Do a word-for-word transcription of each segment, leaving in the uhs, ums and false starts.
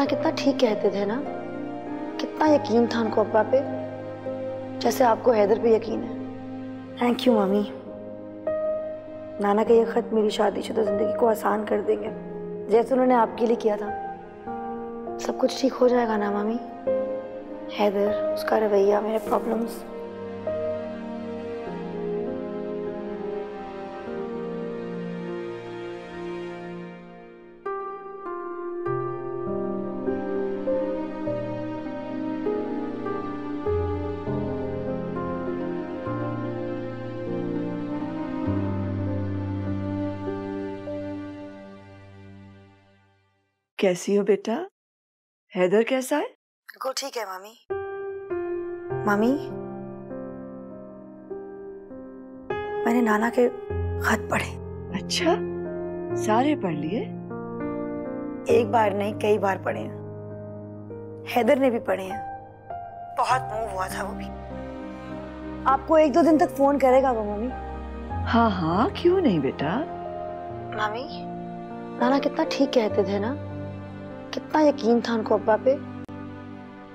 नाना कितना ठीक कहते थे ना, कितना यकीन था उनको अब्बा पे, जैसे आपको हैदर पे यकीन है। थैंक यू मम्मी, नाना का ये खत मेरी शादीशुदा जिंदगी को आसान कर देंगे, जैसे उन्होंने आपके लिए किया था। सब कुछ ठीक हो जाएगा ना मम्मी? हैदर, उसका रवैया, मेरे प्रॉब्लम्स। कैसी हो बेटा? हैदर कैसा है? बिल्कुल ठीक है मामी। मामी, मैंने नाना के खत पढ़े। अच्छा, सारे पढ़ लिए? एक बार नहीं, कई बार पढ़े हैं। हैदर ने भी पढ़े हैं। बहुत मूव हुआ था वो भी। आपको एक दो दिन तक फोन करेगा वो मामी? हाँ हाँ, क्यों नहीं बेटा। मामी, नाना कितना ठीक कहते थे ना, कितना यकीन था उनको अब्बा पे,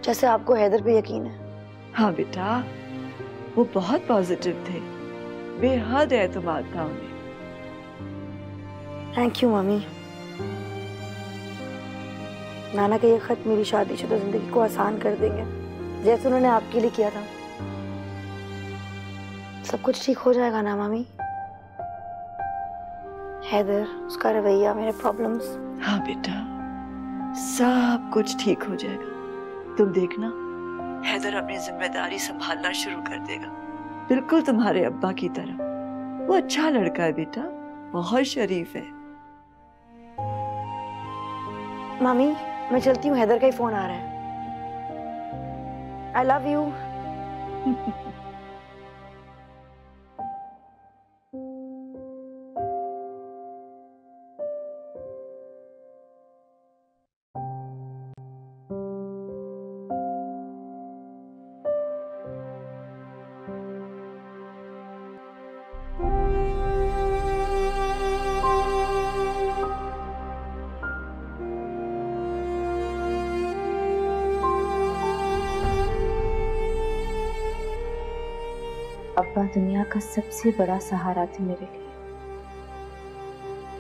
जैसे आपको हैदर पे यकीन है। हाँ बेटा, वो बहुत पॉजिटिव थे, बेहद एतमाद था उन्हें। थैंक यू मम्मी, नाना का ये खत मेरी शादीशुदा जिंदगी को आसान कर देंगे, जैसे उन्होंने आपके लिए किया था। सब कुछ ठीक हो जाएगा ना मम्मी? हैदर, उसका रवैया, मेरे प्रॉब्लम्स। हाँ बेटा, सब कुछ ठीक हो जाएगा। तुम देखना, हैदर अपनी जिम्मेदारी संभालना शुरू कर देगा, बिल्कुल तुम्हारे अब्बा की तरह। वो अच्छा लड़का है बेटा, बहुत शरीफ है। मामी, मैं चलती हूँ, हैदर का ही फोन आ रहा है। I love you. दुनिया का सबसे बड़ा सहारा थे मेरे लिए।